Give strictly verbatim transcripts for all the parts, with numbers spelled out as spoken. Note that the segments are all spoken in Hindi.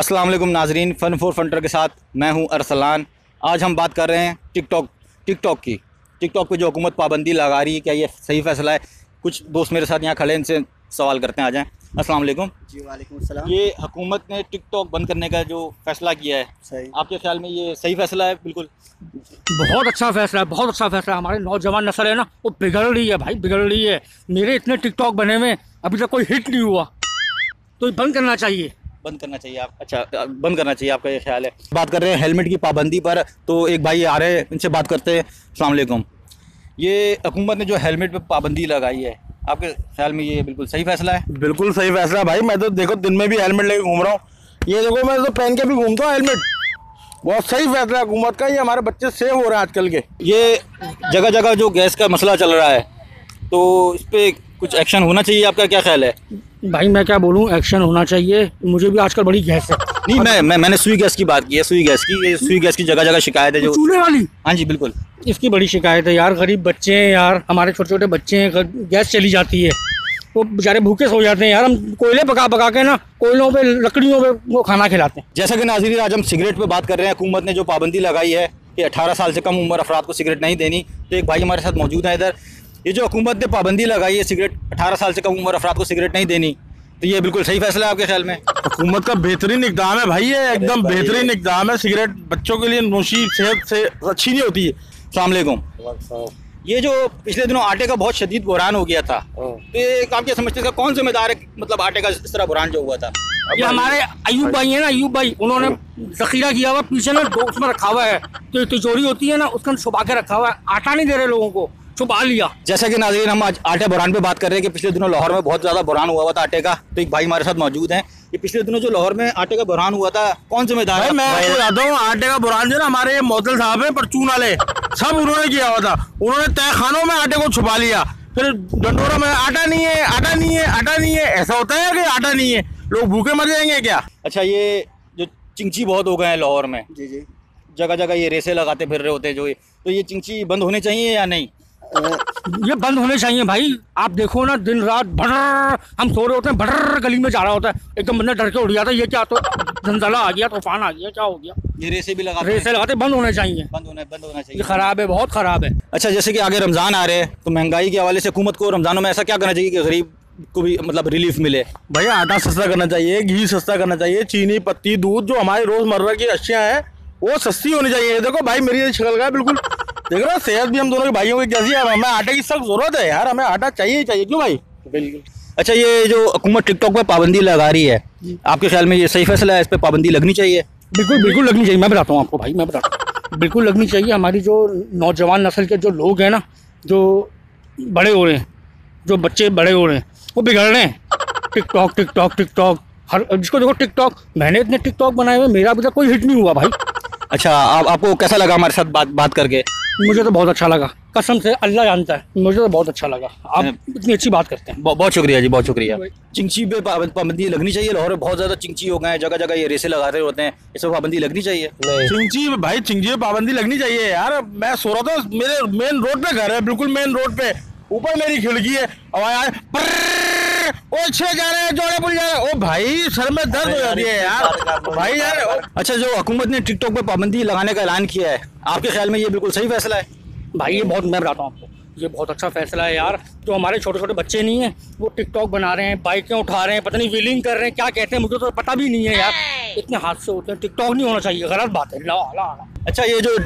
अस्सलाम वालेकुम नाजरीन, फ़न फॉर फंटर के साथ मैं हूं अरसलान। आज हम बात कर रहे हैं टिकटॉक टिकटॉक की टिकटॉक पे जो हुकूमत पाबंदी लगा रही है, क्या ये सही फैसला है? कुछ दोस्त मेरे साथ यहां खड़े हैं, इनसे सवाल करते हैं। आ जाएँ। अस्सलाम वालेकुम जी। वालेकुम अस्सलाम। ये हुकूमत ने टिकटॉक बंद करने का जो फैसला किया है, सही आपके ख्याल में ये सही फैसला है? बिल्कुल, बहुत अच्छा फैसला है, बहुत अच्छा फैसला है। हमारे नौजवान नस्ल है ना, वो बिगड़ रही है भाई, बिगड़ रही है। मेरे इतने टिकटॉक बने हुए अभी तक कोई हिट नहीं हुआ, तो बंद करना चाहिए बंद करना चाहिए आप अच्छा बंद करना चाहिए आपका ये ख्याल है। बात कर रहे हैं हेलमेट की पाबंदी पर, तो एक भाई आ रहे हैं, इनसे बात करते हैं। अस्सलाम वालेकुम। ये हुकूमत ने जो हेलमेट पे पाबंदी लगाई है, आपके ख्याल में ये बिल्कुल सही फैसला है? बिल्कुल सही फैसला है भाई। मैं तो देखो दिन में भी हेलमेट लेके घूम रहा हूँ, ये देखो मैं तो पहन के भी घूमता हूँ हेलमेट। बहुत सही फैसला है हुकूमत का, ये हमारे बच्चे सेव हो रहे हैं आजकल के। ये जगह जगह जो गैस का मसला चल रहा है, तो इस पर कुछ एक्शन होना चाहिए, आपका क्या ख्याल है? भाई मैं क्या बोलूँ, एक्शन होना चाहिए। मुझे भी आजकल बड़ी गैस है। नहीं मैं मैं मैंने सुई गैस की बात की है, सुई गैस की सुई गैस की जगह जगह शिकायत है जो चूल्हे वाली। हाँ जी बिल्कुल, इसकी बड़ी शिकायत है यार। गरीब बच्चे हैं यार, हमारे छोटे छोटे बच्चे हैं, गैस चली जाती है, वो बेचारे भूखे सो जाते हैं यार। हम कोयले पका पका के ना, कोयलों पे लकड़ियों पे वो खाना खिलाते हैं। जैसा कि नाज़रीन आज हम सिगरेट पे बात कर रहे हैं, हुकूमत ने जो पाबंदी लगाई है कि अठारह साल से कम उम्र अफराद को सिगरेट नहीं देनी, तो एक भाई हमारे साथ मौजूद है इधर। ये जो हुकूमत ने पाबंदी लगाई है सिगरेट, अठारह साल से कम उम्र अफराद को सिगरेट नहीं देनी, तो ये बिल्कुल सही फैसला है आपके ख्याल में? हुकूमत का बेहतरीन इकदाम है भाई, ये एकदम बेहतरीन इकदाम है। सिगरेट बच्चों के लिए नोशी सेहत से अच्छी नहीं होती है। अस्सलाम वालेकुम। ये जो पिछले दिनों आटे का बहुत शदीद बुरान हो गया था, तो ये आप क्या समझते हैं कौन जिम्मेदार है? मतलब आटे का इस तरह बुरान जो हुआ था, ये हमारे अयूब भाई है ना, अयूब भाई, उन्होंने जखीरा किया हुआ पीछे ना डॉक्स में रखा हुआ है, तो तिजोरी होती है ना उसका छुपा के रखा हुआ है, आटा नहीं दे रहे लोगों को, छुपा लिया। जैसा कि नाज़रीन हम आज आटे बुरान पे बात कर रहे हैं कि पिछले दिनों लाहौर में बहुत ज़्यादा बुरान हुआ हुआ था आटे का, तो एक भाई हमारे साथ मौजूद हैं। ये पिछले दिनों जो लाहौर में आटे का बुरान हुआ था, कौन जिम्मेदार है? मैं आपको बताता हूँ, आटे का बुरान जो ना हमारे मौतल साहब है परचून वाले, सब उन्होंने किया हुआ था। उन्होंने तहखानों में आटे को छुपा लिया, फिर डंडोरा में आटा नहीं है आटा नहीं है आटा नहीं है ऐसा होता है कि आटा नहीं है, लोग भूखे मर जाएंगे क्या? अच्छा, ये जो चिंची बहुत हो गए हैं लाहौर में, जी जी, जगह जगह ये रेसे लगाते फिर रहे होते हैं जो, तो ये चिंची बंद होने चाहिए या नहीं? ये बंद होने चाहिए भाई। आप देखो ना, दिन रात भर हम सो रहे होते हैं, भर गली में जा रहा होता है, एकदम बंदा डर के उड़ जाता है, ये क्या तो जंजाला आ गया, तूफान आ गया, क्या हो गया? ये रेसे भी लगाते रेसे लगाते बंद होने चाहिए, बंद होने बंद होना चाहिए, ये खराब है, बहुत खराब है। अच्छा, जैसे कि आगे रमज़ान आ रहे हैं, तो महंगाई के हवाले से हुकूमत को रमज़ानों में ऐसा क्या करना चाहिए कि गरीब को भी मतलब रिलीफ मिले? भाई आटा सस्ता करना चाहिए, घी सस्ता करना चाहिए, चीनी, पत्ती, दूध, जो हमारी रोजमर्रा की अशियाँ हैं वो सस्ती होनी चाहिए। देखो भाई मेरी शक्ल का बिल्कुल देख रहा, सेहत भी हम दोनों के भाइयों की कैसी है, हमें आटे की सख्त जरूरत है यार, हमें आटा चाहिए ही चाहिए, क्यों भाई? बिल्कुल। अच्छा, ये जो हुकूमत टिकटॉक पे पाबंदी लगा रही है, आपके ख्याल में ये सही फैसला है? इस पे पाबंदी लगनी चाहिए? बिल्कुल बिल्कुल लगनी चाहिए। मैं बताता हूँ आपको भाई, मैं बताता हूँ, बिल्कुल लगनी चाहिए। हमारी जो नौजवान नस्ल के जो लोग हैं ना, जो बड़े हो रहे हैं, जो बच्चे बड़े हो रहे हैं, वो बिगड़ रहे हैं। टिकटॉक टिकटॉक टिकटॉक हर जिसको देखो टिकटॉक, मैंने इतने टिकटॉक बनाए हुए, मेरा अभी तक कोई हिट नहीं हुआ भाई। अच्छा, आप आपको कैसा लगा हमारे साथ बात बात करके? मुझे तो बहुत अच्छा लगा, कसम से अल्लाह जानता है, मुझे तो बहुत अच्छा लगा। आप इतनी अच्छी बात करते हैं, बहुत शुक्रिया जी, बहुत शुक्रिया। चिंची पे पाबंदी लगनी चाहिए, लाहौर में बहुत ज्यादा चिंची हो गए हैं, जगह जगह ये रेसे लगा रहे होते हैं, इस पर पाबंदी लगनी चाहिए। चिंची भाई चिंची पे पाबंदी लगनी चाहिए यार। मैं सो रहा था, मेरे मेन रोड पे घर है, बिल्कुल मेन रोड पे, ऊपर मेरी खिड़की है, आवाज ओ छे जा रहे हैं, जोड़े पुल जा रहे हैं, ओ भाई सर में दर्द हो जा रही है यार भाई यार। अच्छा, जो हुकूमत ने टिकटॉक पे पाबंदी लगाने का ऐलान किया है, आपके ख्याल में ये बिल्कुल सही फैसला है? भाई ये बहुत, मैं बताता हूँ आपको, ये बहुत अच्छा फैसला है यार। जो हमारे छोटे छोटे बच्चे नहीं हैं, वो टिकटॉक बना रहे हैं, बाइकें उठा रहे हैं, पता नहीं व्हीलिंग कर रहे हैं, क्या कहते हैं मुझे तो पता भी नहीं है यार, इतने हादसे होते हैं। टिकटॉक नहीं होना चाहिए, गलत बात है, ला ला ला। अच्छा, ये जो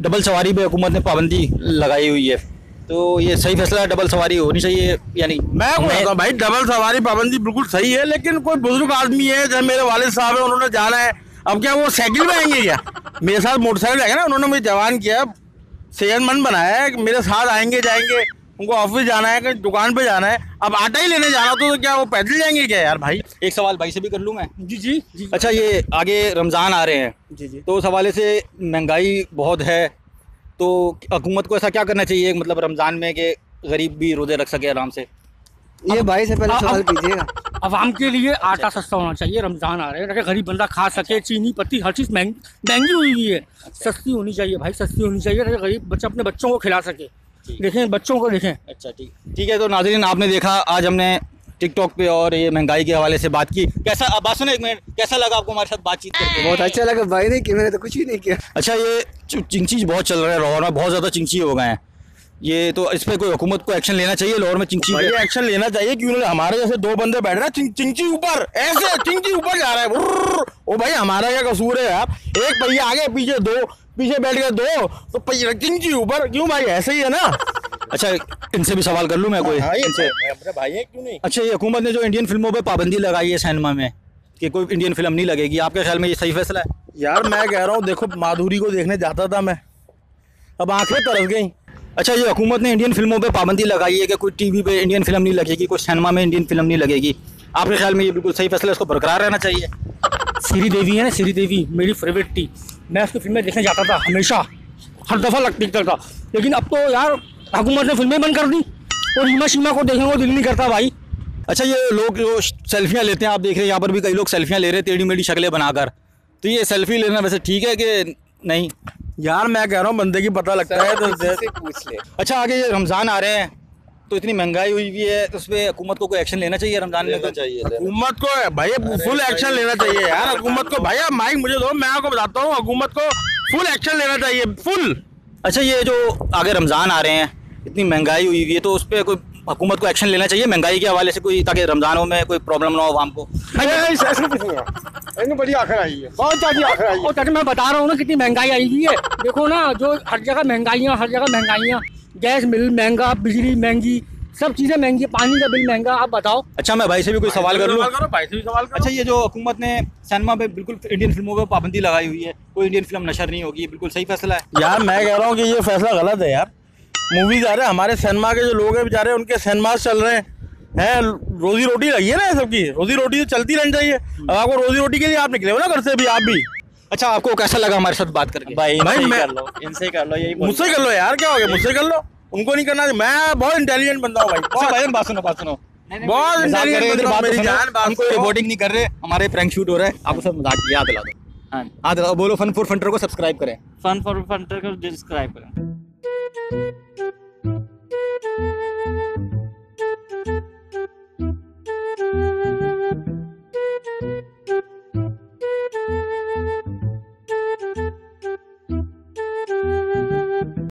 डबल सवारी पे हुकूमत ने पाबंदी लगाई हुई है, तो ये सही फैसला है? डबल सवारी होनी चाहिए यानी? मैं बोलता हूँ भाई डबल सवारी पाबंदी बिल्कुल सही है, लेकिन कोई बुजुर्ग आदमी है, जैसे मेरे वालिद साहब है, उन्होंने जाना है, अब क्या वो साइकिल में आएंगे क्या? मेरे साथ मोटरसाइकिल आएगा ना, उन्होंने मुझे जवान किया, सेहतमंद बनाया है, मेरे साथ आएंगे जाएंगे, उनको ऑफिस जाना है, कहीं दुकान पे जाना है, अब आटा ही लेने जाना तो, तो क्या वो पैदल जाएंगे क्या यार? भाई एक सवाल भाई से भी कर लूँ मैं? जी जी जी। अच्छा, ये आगे रमज़ान आ रहे हैं जी जी, तो उस हवाले से महंगाई बहुत है, तो हुकूमत को ऐसा क्या करना चाहिए मतलब रमज़ान में कि गरीब भी रोज़े रख सके आराम से? ये भाई से पहले सवाल कीजिएगा। अवाम के लिए आटा सस्ता होना चाहिए, रमज़ान आ रहे हैं, गरीब बंदा खा सके, चीनी पत्ती हर चीज़ महंगी महंगी हुई हुई है, सस्ती होनी चाहिए भाई, सस्ती होनी चाहिए, गरीब बच्चा अपने बच्चों को खिला सके, देखें बच्चों को देखें। अच्छा ठीक ठीक है, तो नाज़रीन आपने देखा आज हमने टिकटॉक पे और ये महंगाई के हवाले से बात की। कैसा अब बात सुनो एक मिनट, कैसा लगा आपको हमारे साथ बातचीत करके? बहुत अच्छा लगा भाई, नहीं कि मैंने तो कुछ ही नहीं किया। अच्छा ये चिंची बहुत चल रहा है लाहौर में, बहुत ज़्यादा चिंची हो गए हैं, ये तो इस पर कोई हुकूमत को एक्शन लेना चाहिए लाहौर में चिंची पे। एक्शन लेना चाहिए, क्यों हमारे जैसे दो बंदे बैठ रहे हैं चिंची ऊपर, ऐसे चिंची ऊपर जा रहा है। ओ भाई हमारा क्या कसूर है आप, एक पहिया आगे पीछे दो, पीछे बैठ गए दो तो पहिया चिंची ऊपर, क्यों भाई ऐसे ही है ना। अच्छा इनसे भी सवाल कर लूं मैं कोई, इनसे भाई है क्यों नहीं। अच्छा ये हुकूमत ने जो इंडियन फिल्मों पे पाबंदी लगाई है सिनेमा में कि कोई इंडियन फिल्म नहीं लगेगी, आपके ख्याल में ये सही फैसला है? यार मैं कह रहा हूँ देखो माधुरी को देखने जाता था मैं, अब आंखें तरस गई। अच्छा ये हुकूमत ने इंडियन फिल्मों पे पाबंदी लगाई है कि कोई टीवी पे इंडियन फिल्म नहीं लगेगी, कोई सिनेमा में इंडियन फिल्म नहीं लगेगी, आपके ख्याल में ये बिल्कुल सही फैसला है, इसको बरकरार रहना चाहिए? श्रीदेवी है ना, श्रीदेवी मेरी फेवरेट थी, मैं उसकी फिल्में देखने जाता था हमेशा, हर दफ़ा लग दिखता था, लेकिन अब तो यार हुकूमत ने फिल्में बंद कर दी और रीना शीमा को देखने को दिल नहीं करता भाई। अच्छा ये लोग जो सेल्फियाँ लेते हैं, आप देख रहे हैं यहाँ पर भी कई लोग सेल्फियाँ ले रहे हैं टेढ़ी मेढ़ी शक्लें बनाकर, तो ये सेल्फी लेना वैसे ठीक है कि नहीं? यार मैं कह रहा हूँ बंदे की पता लगता है तो जैसे पूछ ले। अच्छा आगे ये रमज़ान आ रहे हैं तो इतनी महंगाई हुई हुई है, तो उस पर हुकूमत को कोई एक्शन लेना चाहिए रमज़ान में? लेना चाहिए, हुकूमत को भाई फुल एक्शन लेना चाहिए यार हुकूमत को। भाई माइक मुझे दो, मैं आपको बताता हूँ हुकूमत को फुल एक्शन लेना चाहिए, फुल। अच्छा ये जो आगे रमज़ान आ रहे हैं, इतनी महंगाई हुई हुई है, तो उस पर कोई हुकूमत को एक्शन लेना चाहिए महंगाई के हवाले से कोई, ताकि रमज़ानों में कोई प्रॉब्लम ना हो आवाम को। बड़ी आखिर आई है, बहुत ज़्यादा आखिर आई है। ताकि मैं बता रहा हूँ ना कितनी महंगाई आई हुई है, देखो ना जो हर जगह महंगाइयाँ, हर जगह महंगाइयाँ, गैस बिल महंगा, बिजली महंगी, सब चीज़ें महंगी, पानी का बिल महंगा, आप बताओ। अच्छा मैं भाई से भी कोई सवाल कर लूँ? भाई से भी सवाल। अच्छा ये जो हुकूमत ने सिनेमा पे बिल्कुल इंडियन फिल्मों पर पाबंदी लगाई हुई है, कोई इंडियन फिल्म नशर नहीं होगी, बिल्कुल सही फैसला है? यार मैं कह रहा हूँ कि ये फैसला गलत है यार, मूवीज आ रहे हैं हमारे सिनेमा के जो लोग हैं बेचारे उनके सिनेमा चल रहे हैं, रोजी रोटी लगी है ना सबकी, रोजी रोटी तो चलती रहनी चाहिए। अब आपको रोजी रोटी के लिए आप निकले हो ना घर से भी आप भी। अच्छा आपको कैसा लगा हमारे साथ बात करके? भाई भाई मैं कर लो, इनसे कर लो, यही मुझसे कर लो यार, क्या हो गया मुझसे कर लो, उनको नहीं करना। मैं बहुत इंटेलिजेंट बंदा हूँ भाई, भाई बात सुनो बात सुनो बहुत इंटेलिजेंट, रिपोर्टिंग नहीं कर रहे, हमारे प्रैंक शूट हो रहा है, आपको सब मजाक याद दिला दो। हाँ बोलो, फन फॉर फंटर को सब्सक्राइब करें, फन फॉर फंटर को सब्सक्राइब करें।